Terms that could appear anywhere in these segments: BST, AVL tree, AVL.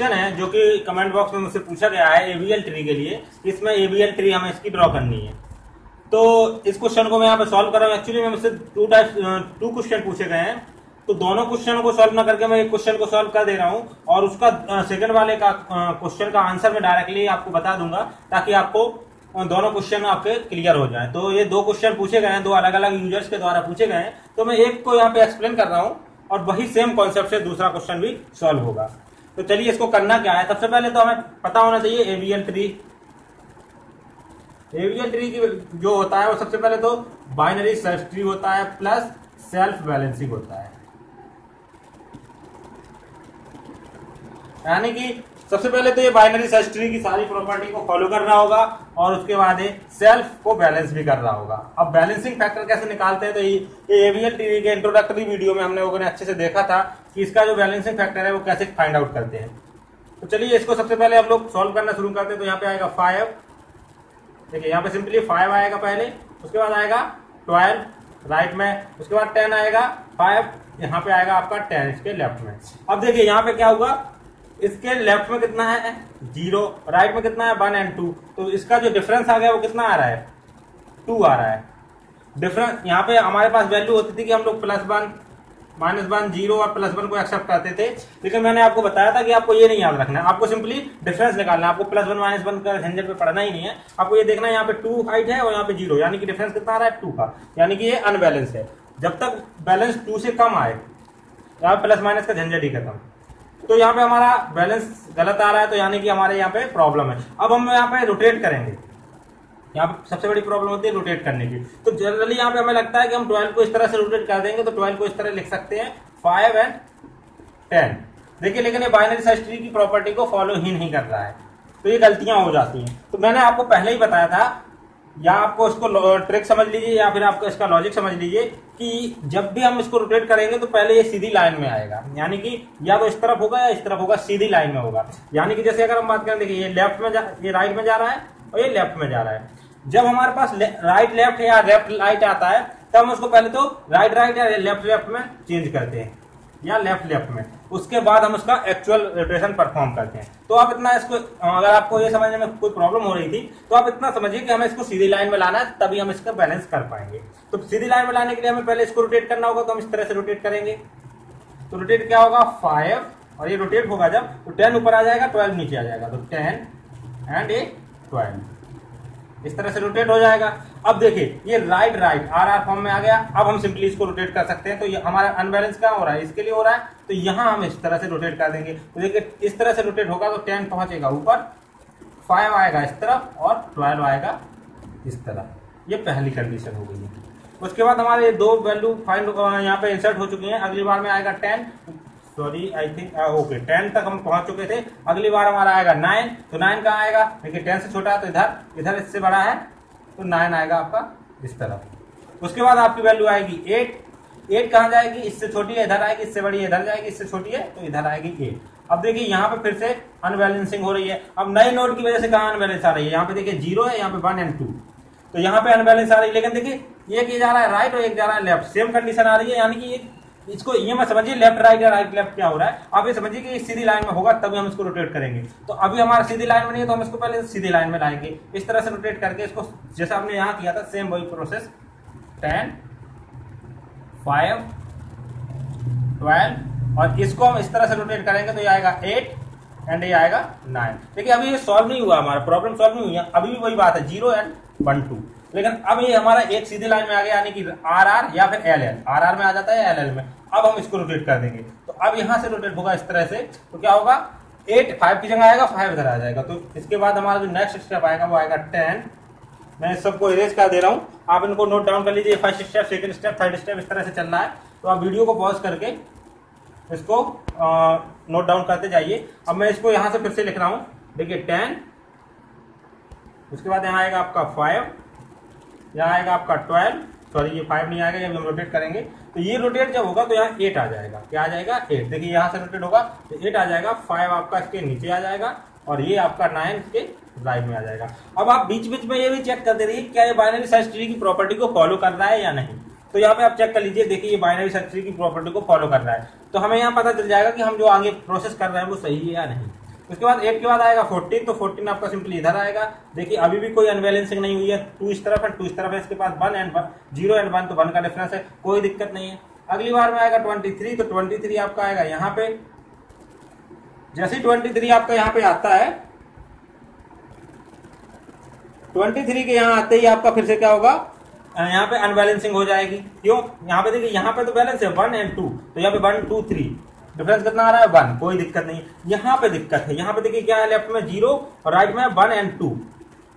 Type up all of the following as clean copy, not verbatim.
Question है जो कि कमेंट बॉक्स में मुझसे पूछा गया है एवीएल ट्री के लिए। इसमें एवीएल ट्री हमें इसकी ड्रॉ करनी है, तो इस क्वेश्चन को मैं यहाँ पे सॉल्व कर रहा हूँ। एक्चुअली मैं मुझसे टू क्वेश्चन पूछे गए हैं, तो दोनों क्वेश्चन को सॉल्व ना करके मैं एक क्वेश्चन को सॉल्व कर दे रहा हूँ और उसका सेकेंड वाले का क्वेश्चन का आंसर मैं डायरेक्टली आपको बता दूंगा ताकि आपको दोनों क्वेश्चन आपके क्लियर हो जाए। तो ये दो क्वेश्चन पूछे गए हैं, दो अलग अलग यूजर्स के द्वारा पूछे गए हैं, तो मैं एक को यहाँ पे एक्सप्लेन कर रहा हूँ और वही सेम कॉन्सेप्ट से दूसरा क्वेश्चन भी सॉल्व होगा। तो चलिए इसको करना क्या है। सबसे पहले तो हमें पता होना चाहिए एवीएल ट्री जो होता है वो सबसे पहले तो बाइनरी सर्च ट्री होता है प्लस सेल्फ बैलेंसिंग होता है। यानी कि सबसे पहले तो ये बाइनरी सर्च ट्री की सारी प्रॉपर्टी को फॉलो कर रहा होगा और उसके बाद ये सेल्फ को बैलेंस भी कर रहा होगा। अब बैलेंसिंग फैक्टर कैसे निकालते हैं, तो ये एवीएल ट्री के इंट्रोडक्टरी वीडियो में हम लोगों ने अच्छे से देखा था कि इसका जो बैलेंसिंग फैक्टर है वो कैसे फाइंड आउट करते हैं। तो चलिए इसको सबसे पहले हम लोग सॉल्व करना शुरू करते हैं। तो यहाँ पे आएगा 5, देखिए यहाँ पे सिंपली 5 आएगा पहले, उसके बाद आएगा 12 राइट में, उसके बाद 10 आएगा 5, यहाँ पे आएगा आपका 10 इसके लेफ्ट में। अब देखिए यहाँ पे क्या होगा, इसके लेफ्ट में कितना है 0, राइट में कितना है 1 और 2, तो इसका जो डिफरेंस आ गया वो कितना आ रहा है 2 आ रहा है डिफरेंस। यहाँ पे हमारे पास वैल्यू होती थी कि हम लोग +1 -1 0 और +1 को एक्सेप्ट करते थे, लेकिन मैंने आपको बताया था कि आपको ये नहीं याद रखना है, आपको सिंपली डिफरेंस निकालना है। आपको +1 -1 का झंझट पे पढ़ना ही नहीं है, आपको ये देखना है यहाँ पे 2 हाइट है और यहाँ पे 0, यानी कि डिफरेंस कितना आ रहा है 2 का, यानी कि ये अनबैलेंस है। जब तक बैलेंस 2 से कम आए यहाँ प्लस माइनस का झंझट ही खत्म। तो यहाँ पे हमारा बैलेंस गलत आ रहा है, तो यानी कि हमारे यहाँ पे प्रॉब्लम है। अब हम यहाँ पे रोटेट करेंगे, यहाँ पे सबसे बड़ी प्रॉब्लम होती है रोटेट करने की। तो जनरली यहाँ पे हमें लगता है कि हम 12 को इस तरह से रोटेट कर देंगे, तो 12 को इस तरह लिख सकते हैं 5 और 10 देखिए, लेकिन ये बाइनरी सर्च ट्री की प्रॉपर्टी को फॉलो ही नहीं कर रहा है, तो ये गलतियां हो जाती हैं। तो मैंने आपको पहले ही बताया था, या आपको इसको ट्रिक समझ लीजिए या फिर आपको इसका लॉजिक समझ लीजिए कि जब भी हम इसको रोटेट करेंगे तो पहले ये सीधी लाइन में आएगा, यानी कि या तो इस तरफ होगा या इस तरफ होगा, सीधी लाइन में होगा। यानी कि जैसे अगर हम बात करें, देखिए ये लेफ्ट में ये राइट में जा रहा है और ये लेफ्ट में जा रहा है। जब हमारे पास राइट लेफ्ट या लेफ्ट राइट आता है तब हम उसको पहले तो राइट राइट या लेफ्ट लेफ्ट में चेंज करते हैं या लेफ्ट लेफ्ट में, उसके बाद हम उसका एक्चुअल रोटेशन परफॉर्म करते हैं। तो आप इतना इसको, अगर आपको ये समझने में कोई प्रॉब्लम हो रही थी तो आप इतना समझिए कि हमें इसको सीधी लाइन में लाना है, तभी हम इसका बैलेंस कर पाएंगे। तो सीधी लाइन में लाने के लिए हमें पहले इसको रोटेट करना होगा, तो हम इस तरह से रोटेट करेंगे। तो रोटेट क्या होगा 5 और ये रोटेट होगा जब, तो 10 ऊपर आ जाएगा 12 नीचे आ जाएगा, तो 10 और 12 इस तरह से रोटेट हो जाएगा। अब देखिए ये राइट राइट RR फॉर्म में आ गया, अब हम सिंपली इसको रोटेट कर सकते हैं। तो ये हमारा अनबैलेंस कहाँ हो रहा है, इसके लिए हो रहा है, तो यहाँ हम इस तरह से रोटेट कर देंगे। तो देखिए इस तरह से रोटेट होगा, तो 10 पहुंचेगा ऊपर, 5 आएगा इस तरफ और 12 आएगा इस तरफ। ये पहली कंडीशन हो गई है। उसके बाद हमारे दो वैल्यू फाइंड यहाँ पे इंसर्ट हो चुकी हैं। अगली बार में आएगा 10, सॉरी आई थिंक ओके 10 तक हम पहुंच चुके थे। अगली बार हमारा आएगा 9, तो 9 कहाँ आएगा, देखिए 10 से छोटा है तो इधर इससे बड़ा है, तो 9 आएगा आपका इस तरफ। उसके बाद आपकी वैल्यू आएगी 8 कहाँ जाएगी, इससे छोटी है इधर आएगी, इससे बड़ी है इधर जाएगी, इससे छोटी है तो इधर आएगी 8। अब देखिए यहाँ पे फिर से अनबैलेंसिंग हो रही है। अब नए नोड की वजह से कहाँ अनबैलेंस आ रही है, यहाँ पे देखिए 0 है, यहाँ पे 1 और 2, तो यहाँ पे अनबैलेंस आ रही है। लेकिन देखिए एक ये जा रहा है राइट और एक जा रहा है लेफ्ट, सेम कंडीशन आ रही है। यानी कि इसको ये मत समझिए लेफ्ट राइट या राइट लेफ्ट क्या हो रहा है, आप ये समझिए कि सीधी लाइन में होगा तभी हम इसको रोटेट करेंगे। तो अभी हमारा सीधी लाइन में नहीं है, तो हम इसको पहले सीधी लाइन में लाएंगे, इस तरह से रोटेट करके इसको जैसा हमने यहाँ किया था सेम वही प्रोसेस 10, 5, 12 और इसको हम इस तरह से रोटेट करेंगे, तो ये आएगा 8 और ये आएगा 9। देखिए अभी ये सॉल्व नहीं हुआ, हमारा प्रॉब्लम सॉल्व नहीं हुई, अभी भी वही बात है 0 और 1, 2। लेकिन अब ये हमारा एक सीधी लाइन में आ गया, यानी कि RR या फिर LL, RR में आ जाता है LL में। अब हम इसको रोटेट कर देंगे, तो अब यहाँ से रोटेट होगा इस तरह से, तो क्या होगा 8, 5 की जगह आएगा 5 इधर आ जाएगा। तो इसके बाद हमारा जो नेक्स्ट स्टेप आएगा वो आएगा 10। मैं सबको इरेज कर दे रहा हूँ, आप इनको नोट डाउन कर लीजिए। First step, second step, third step, इस तरह से चल रहा है। तो आप वीडियो को पॉज करके इसको नोट डाउन करते जाइए। अब मैं इसको यहाँ से फिर से लिख रहा हूँ, देखिए 10, उसके बाद यहाँ आएगा आपका 5, यहाँ आएगा आपका 12, सॉरी ये 5 नहीं आएगा, जब हम रोटेट करेंगे तो ये रोटेट जब होगा तो यहाँ 8 आ जाएगा। क्या आ जाएगा 8, देखिए यहाँ से रोटेट होगा तो 8 आ जाएगा, 5 आपका इसके नीचे आ जाएगा और ये आपका 9 इसके राइट में आ जाएगा। अब आप बीच बीच में ये भी चेक करते रहिए क्या ये बाइनरी सर्च ट्री की प्रॉपर्टी को फॉलो कर रहा है या नहीं। तो यहाँ पे आप चेक कर लीजिए, देखिए ये बाइनरी सर्च ट्री की प्रॉपर्टी को फॉलो कर रहा है, तो हमें यहाँ पता चल जाएगा कि हम जो आगे प्रोसेस कर रहे हैं वो सही है या नहीं। उसके बाद 8 के बाद आएगा 14, तो 14 आपका सिंपली इधर आएगा। देखिए अभी भी कोई अनबैलेंसिंग नहीं हुई है, 2 इस तरफ है 2 इस तरफ है, इसके पास 1 एंड 1, 0 एंड 1, तो 1 का डिफरेंस है, कोई दिक्कत नहीं है। अगली बार में आएगा 23, तो 23 आपका आएगा यहाँ पे। जैसे ही 23 आपका यहाँ पे आता है, 23 के यहाँ आते ही आपका फिर से क्या होगा, यहाँ पे अनबैलेंसिंग हो जाएगी। क्यों, यहाँ पे देखिए यहाँ पे तो बैलेंस है 1 एंड 2, तो यहाँ पे 1 2 3 डिफरेंस कितना आ रहा है 1, कोई दिक्कत नहीं। यहाँ पे दिक्कत है, यहाँ पे देखिए क्या है, लेफ्ट में 0 और राइट में 1 एंड 2,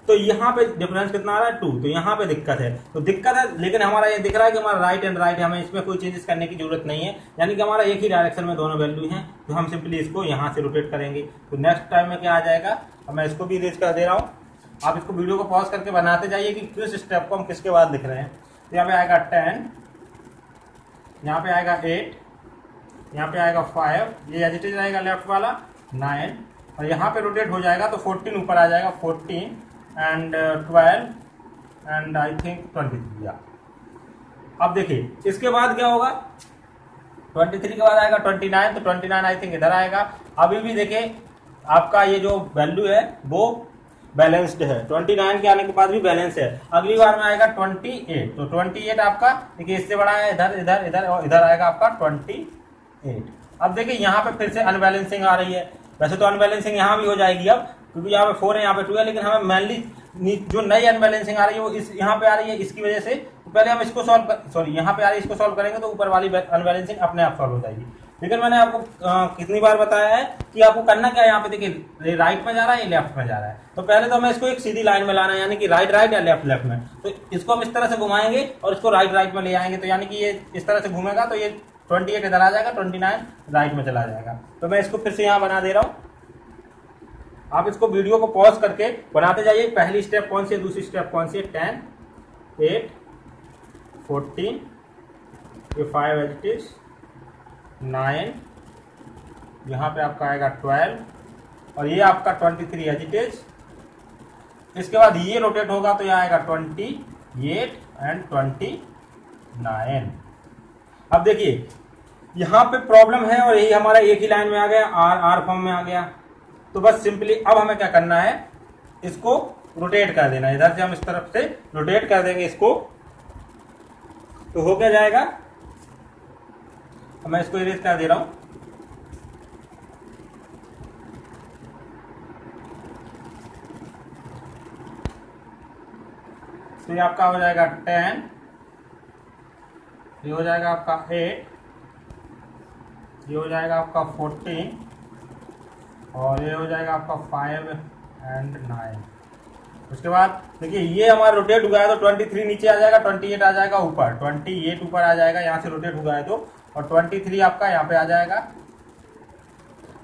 तो यहाँ पे डिफरेंस कितना आ रहा है 2, तो यहाँ पे दिक्कत है। तो दिक्कत है, लेकिन हमारा ये दिख रहा है कि हमारा राइट एंड राइट, हमें इसमें कोई चेंजेस करने की जरूरत नहीं है, यानी कि हमारा एक ही डायरेक्शन में दोनों वैल्यू हैं। तो हम सिंपली इसको यहाँ से रोटेट करेंगे। तो नेक्स्ट टाइम में क्या आ जाएगा, मैं इसको भी इरेज कर दे रहा हूँ, आप इसको वीडियो को पॉज करके बनाते जाइए कि किस स्टेप को हम किसके बाद लिख रहे हैं। तो यहाँ पे आएगा 10, यहाँ पे आएगा 8, यहाँ पे आएगा 5, ये एजिटेज आएगा लेफ्ट वाला 9, और यहाँ पे रोटेट हो जाएगा तो 14 ऊपर आ जाएगा, 14 एंड 12 एंड आई थिंक 23। अब देखिए इसके बाद क्या होगा, 23 के बाद आएगा 29, तो 29 आई थिंक इधर आएगा। अभी भी देखिए आपका ये जो वैल्यू है वो बैलेंस्ड है, 29 के आने के बाद भी बैलेंस है। अगली बार में आएगा 28, तो 28 आपका देखिए इससे बड़ा है, इधर इधर इधर और इधर आएगा आपका 28। अब देखिए यहाँ पे फिर से अनबैलेंसिंग आ रही है, वैसे तो अनबैलेंसिंग यहाँ भी हो जाएगी अब, क्योंकि यहाँ पे 4 है यहाँ पे 2 है, लेकिन हमें मेनली जो नई अनबैलेंसिंग आ रही है वो इस यहाँ पे आ रही है, इसकी वजह से। तो पहले हम इसको यहाँ पे आ रही है, इसको सॉल्व करेंगे तो ऊपर वाली अनबैलेंसिंग अपने आप सॉल्व हो जाएगी। लेकिन मैंने आपको कितनी बार बताया है कि आपको करना क्या है, यहाँ पे देखिए राइट में जा रहा है या लेफ्ट में जा रहा है, तो पहले तो हमें इसको एक सीधी लाइन में लाना है, यानी कि राइट राइट या लेफ्ट लेफ्ट में। तो इसको हम इस तरह से घुमाएंगे और इसको राइट राइट में ले आएंगे, तो यानी कि ये इस तरह से घूमेगा तो ये 28 इधर आ जाएगा, 29 राइट में चला जाएगा। तो मैं इसको फिर से यहाँ बना दे रहा हूँ, आप इसको वीडियो को पॉज करके बनाते जाइए। पहली स्टेप कौन सी है, दूसरी स्टेप कौन सी है, 10 8 14 5 एज इट इज 9, यहाँ पे आपका आएगा 12 और ये आपका 23 एज इट इज। इसके बाद ये रोटेट होगा तो यहाँ आएगा 28 एंड 29। अब देखिए यहाँ पे प्रॉब्लम है और यही हमारा एक ही लाइन में आ गया, आर फॉर्म में आ गया। तो बस सिंपली अब हमें क्या करना है, इसको रोटेट कर देना, इधर से हम इस तरफ से रोटेट कर देंगे इसको, तो हो क्या जाएगा। मैं इसको इरेज कर दे रहा हूं, तो ये आपका हो जाएगा 10, ये हो जाएगा आपका 8, ये हो जाएगा आपका 14 और ये हो जाएगा आपका 5 एंड 9। उसके बाद देखिए ये हमारा रोटेट हुआ है तो 23 नीचे आ जाएगा, 28 आ जाएगा ऊपर, 28 ऊपर आ जाएगा यहाँ से रोटेट हुआ है तो, और 23 आपका यहाँ पे आ जाएगा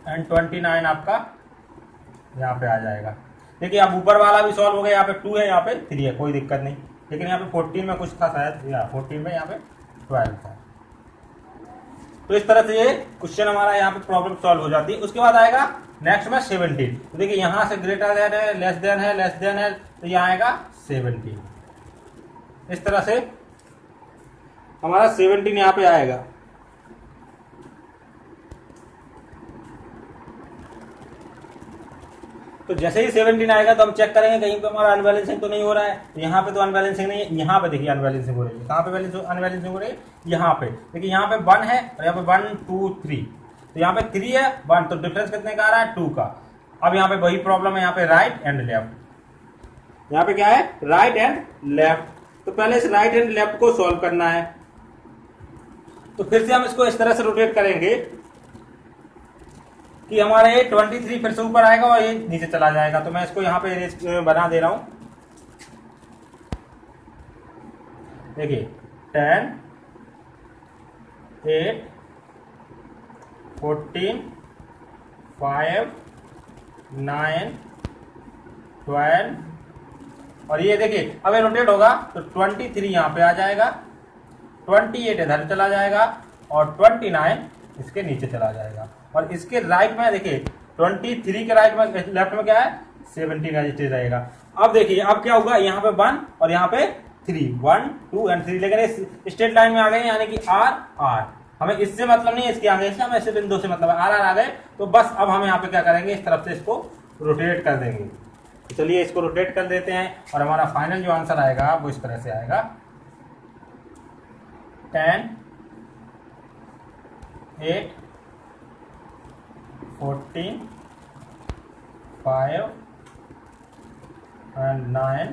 एंड 29 आपका यहाँ पे आ जाएगा। देखिए आप ऊपर वाला भी सॉल्व हो गया, यहाँ पे 2 है यहाँ पे 3 है, कोई दिक्कत नहीं। लेकिन यहाँ पे 14 में कुछ था शायद, या 14 में यहाँ पे 12 था। तो इस तरह से ये क्वेश्चन हमारा यहाँ पे प्रॉब्लम सॉल्व हो जाती है। उसके बाद आएगा नेक्स्ट में 17, तो देखिए यहाँ से ग्रेटर देन है, लेस देन है, लेस देन है, तो यहाँ आएगा 17। इस तरह से हमारा 17 यहाँ पे आएगा। तो जैसे ही 17 आएगा तो हम चेक करेंगे कहीं पे हमारा अनबैलेंसिंग तो नहीं हो रहा है, तो यहाँ पे तो अनबैलेंसिंग नहीं है, यहाँ पे देखिए अनबैलेंसिंग हो रही है। कहाँ पे अनबैलेंसिंग हो रही है, यहाँ पे देखिए, यहाँ पे 1 है और यहाँ पे 1 2 3, तो यहाँ पे 3 है 1, तो डिफरेंस कितने का आ रहा है 2 का। अब यहाँ पे वही प्रॉब्लम है, यहाँ पे राइट एंड लेफ्ट, यहाँ पे क्या है राइट एंड लेफ्ट, तो पहले इस राइट एंड लेफ्ट को सोल्व करना है। तो फिर से हम इसको इस तरह से रोटेट करेंगे कि हमारा ये 23 फिर से ऊपर आएगा और ये नीचे चला जाएगा। तो मैं इसको यहाँ पे इरेज बना दे रहा हूं, देखिए 10 8 14 5 9 12 और ये देखिए अब ये रोटेट होगा तो 23 यहाँ पे आ जाएगा, 28 इधर चला जाएगा और 29 इसके नीचे चला जाएगा। और इसके राइट में देखिए 23 के राइट में लेफ्ट में क्या है 17 का एजिटेज रहेगा। अब देखिए अब क्या होगा, यहाँ पे 1 और यहाँ पे 3, 1 2 एंड 3, लेकिन स्ट्रेट लाइन में आ गए, यानी कि आर आर हमें इससे मतलब नहीं है, इसके आगे से हमें ऐसे बिंदु से मतलब है। आर आर आ गए तो बस अब हम यहाँ पे क्या करेंगे, इस तरफ से इसको रोटेट कर देंगे। चलिए इसको रोटेट कर देते हैं और हमारा फाइनल जो आंसर आएगा वो इस तरह से आएगा 10, 8, 14, 5 and 9।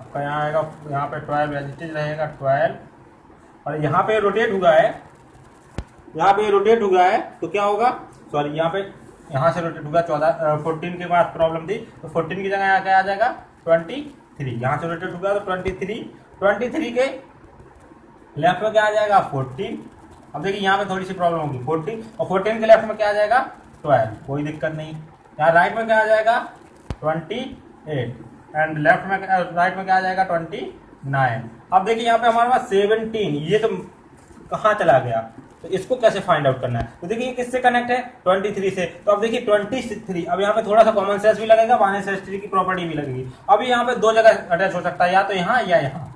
आपका यहाँ आएगा, यहाँ पे 12 एजिटेज रहेगा 12 और यहाँ पे रोटेट हुआ है, यहाँ पे रोटेट हुआ है तो क्या होगा, सॉरी यहाँ पे यहाँ से रोटेट होगा 14 के बाद प्रॉब्लम थी तो 14 की जगह यहाँ क्या आ जाएगा 23। यहाँ से रोटेट होगा तो 23 के लेफ्ट में क्या आ जाएगा 14। अब देखिए यहाँ पे थोड़ी सी प्रॉब्लम होगी 14 और 14 के लेफ्ट में क्या आ जाएगा 12, कोई दिक्कत नहीं। यहाँ राइट में क्या आ जाएगा 28 एंड लेफ्ट में राइट में क्या आ जाएगा 29। अब देखिए यहाँ पे हमारे पास 17, ये तो कहाँ चला गया, तो इसको कैसे फाइंड आउट करना है, तो देखिए किससे कनेक्ट है 23 से। तो अब देखिए 23, अब यहाँ पे थोड़ा सा कॉमन सेंस भी लगेगा, माइनस हिस्ट्री की प्रॉपर्टी भी लगेगी। अब यहाँ पे दो जगह अटैच हो सकता है, या तो यहाँ या यहाँ,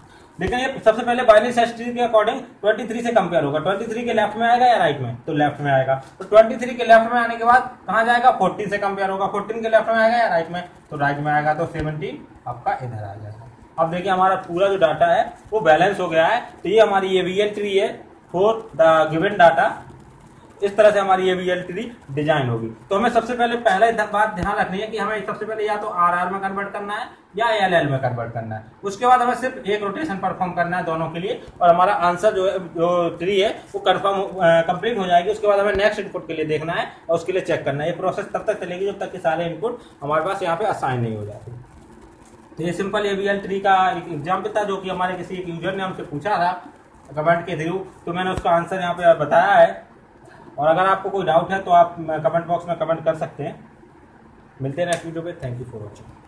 लेकिन ये सबसे पहले बाइनरी सर्च ट्री के अकॉर्डिंग 23 से कंपेयर होगा। 23 के लेफ्ट में आएगा या राइट में, तो लेफ्ट में आएगा। तो 23 के लेफ्ट में आने के बाद कहाँ जाएगा 14 से कंपेयर होगा। 14 के लेफ्ट में आएगा या राइट में, तो राइट में आएगा, तो 17 आपका इधर आ जाएगा। अब देखिए हमारा पूरा जो डाटा है वो बैलेंस हो गया है। तो ये हमारी AVL ट्री है फॉर द गिवन डाटा। इस तरह से हमारी AVL ट्री डिजाइन होगी। तो हमें सबसे पहले बात ध्यान रखनी है कि हमें सबसे पहले या तो RR में कन्वर्ट करना है या LL में कन्वर्ट करना है। उसके बाद हमें सिर्फ एक रोटेशन परफॉर्म करना है दोनों के लिए और हमारा आंसर जो ट्री है वो कंप्लीट हो जाएगी। उसके बाद हमें नेक्स्ट इनपुट के लिए देखना है और उसके लिए चेक करना है। ये प्रोसेस तब तक चलेगी जब तक कि सारे इनपुट हमारे पास यहाँ पे असाइन नहीं हो जाते। तो ये सिंपल AVL ट्री का एक एग्जाम्पल था जो कि हमारे किसी एक यूजर ने हमसे पूछा था कमेंट के थ्रू, तो मैंने उसका आंसर यहाँ पे बताया है। और अगर आपको कोई डाउट है तो आप कमेंट बॉक्स में कमेंट कर सकते हैं। मिलते हैं नेक्स्ट वीडियो पे। Thank you for watching.